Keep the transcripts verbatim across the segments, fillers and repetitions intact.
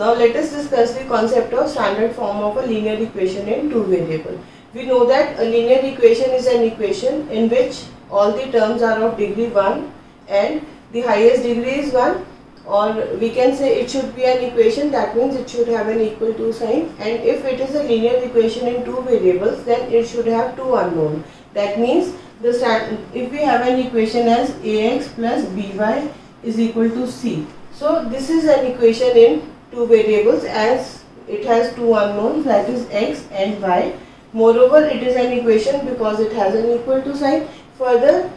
Now let us discuss the concept of standard form of a linear equation in two variable. We know that a linear equation is an equation in which all the terms are of degree one and the highest degree is one, or we can say it should be an equation, that means it should have an equal to sign, and if it is a linear equation in two variables then it should have two unknown. That means the if we have an equation as ax plus by is equal to c, so this is an equation in two variables as it has two unknowns, that is x and y. Moreover, it is an equation because it has an equal to sign. Further,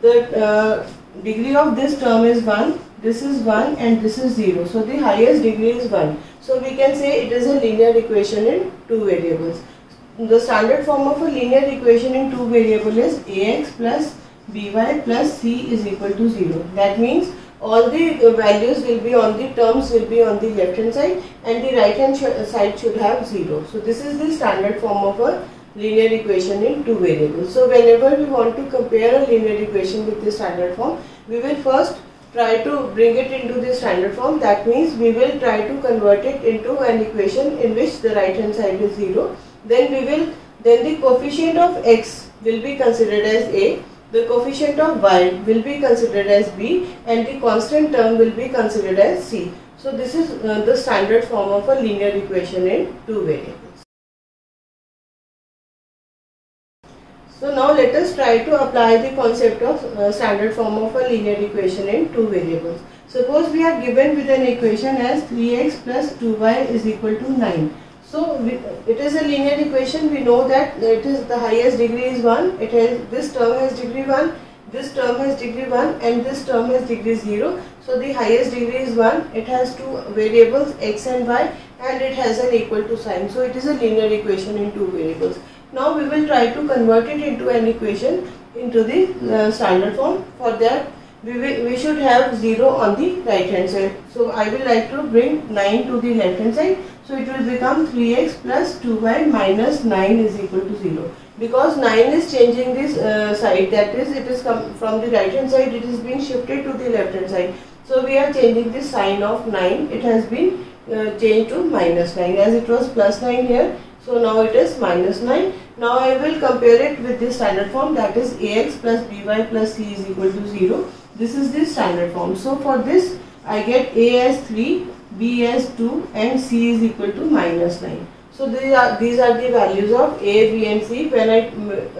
the uh, degree of this term is one, this is one and this is zero. So the highest degree is one. So we can say it is a linear equation in two variables. The standard form of a linear equation in two variables is ax plus by plus c is equal to zero. That means all the values will be on the terms will be on the left hand side and the right hand side should have zero. So this is the standard form of a linear equation in two variables. So whenever we want to compare a linear equation with the standard form, we will first try to bring it into the standard form. That means we will try to convert it into an equation in which the right hand side is zero. Then we will then the coefficient of x will be considered as a, the coefficient of y will be considered as b and the constant term will be considered as c. So this is uh, the standard form of a linear equation in two variables. So now let us try to apply the concept of uh, standard form of a linear equation in two variables. Suppose we are given with an equation as three x plus two y is equal to nine. So we, it is a linear equation. We know that it is the highest degree is one, it has this term has degree one, this term has degree one and this term has degree zero. So the highest degree is one, it has two variables x and y and it has an equal to sign. So it is a linear equation in two variables. Now we will try to convert it into an equation into the uh, standard form. For that we, will, we should have zero on the right hand side. So I will like to bring nine to the left hand side. So it will become three x plus two y minus nine is equal to zero. Because nine is changing this uh, side, that is it is come from the right hand side, it is being shifted to the left hand side. So we are changing the sign of nine, it has been uh, changed to minus nine as it was plus nine here. So now it is minus nine. Now I will compare it with the standard form, that is ax plus by plus c is equal to zero. This is the standard form. So for this I get a as three, b as two and c is equal to minus nine. So these are these are the values of a, b and c when I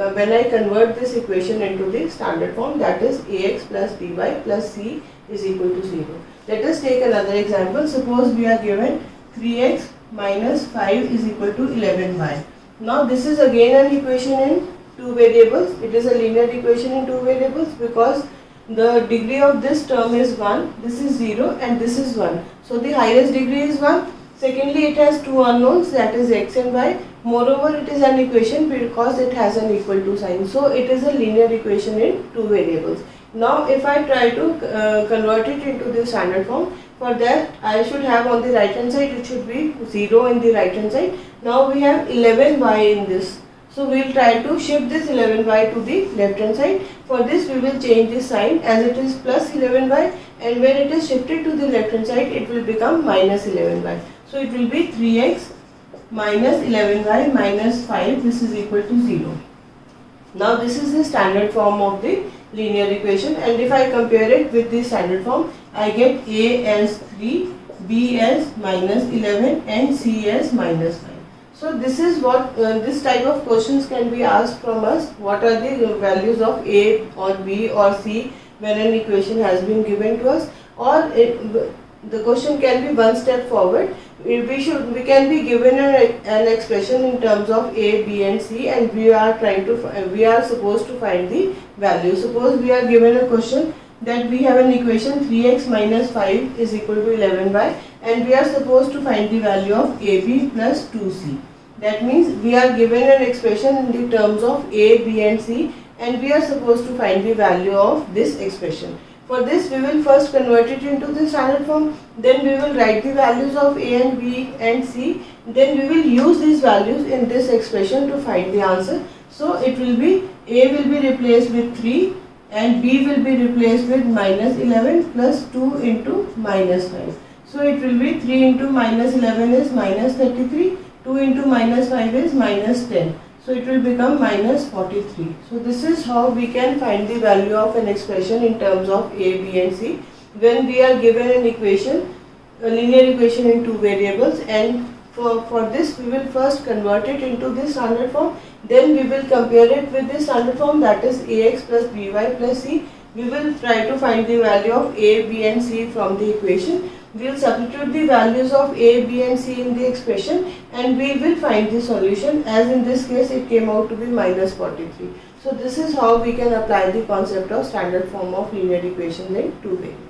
uh, when I convert this equation into the standard form, that is ax plus by plus c is equal to zero. Let us take another example. Suppose we are given three x minus five is equal to eleven y. Now this is again an equation in two variables. It is a linear equation in two variables because the degree of this term is one, this is zero and this is one. So the highest degree is one. Secondly, it has two unknowns, that is x and y. Moreover, it is an equation because it has an equal to sign. So it is a linear equation in two variables. Now if I try to uh, convert it into the standard form, for that I should have on the right hand side, it should be zero in the right hand side. Now we have eleven y in this. So we will try to shift this eleven y to the left hand side. For this we will change the sign as it is plus eleven y, and when it is shifted to the left hand side it will become minus eleven y. So it will be three x minus eleven y minus five, this is equal to zero. Now this is the standard form of the linear equation, and if I compare it with the standard form I get a as three, b as minus eleven and c as minus five. So this is what uh, this type of questions can be asked from us. What are the values of a or b or c when an equation has been given to us? Or it, the question can be one step forward. We should we can be given an, an expression in terms of a, b, and c, and we are trying to we are supposed to find the value. Suppose we are given a question that we have an equation three x minus five is equal to eleven y, and we are supposed to find the value of ab plus two c. That means we are given an expression in the terms of a, b and c, and we are supposed to find the value of this expression. For this we will first convert it into the standard form, then we will write the values of a and b and c, then we will use these values in this expression to find the answer. So it will be a will be replaced with three and b will be replaced with minus eleven plus two into minus five. So it will be three into minus eleven is minus thirty-three, two into minus five is minus ten. So it will become minus forty-three. So this is how we can find the value of an expression in terms of A, B and C. When we are given an equation, a linear equation in two variables, and for, for this we will first convert it into the standard form. Then we will compare it with the standard form, that is Ax plus By plus C. We will try to find the value of A, B and C from the equation. We will substitute the values of A, B and C in the expression and we will find the solution, as in this case it came out to be minus forty-three. So this is how we can apply the concept of standard form of linear equation in two ways.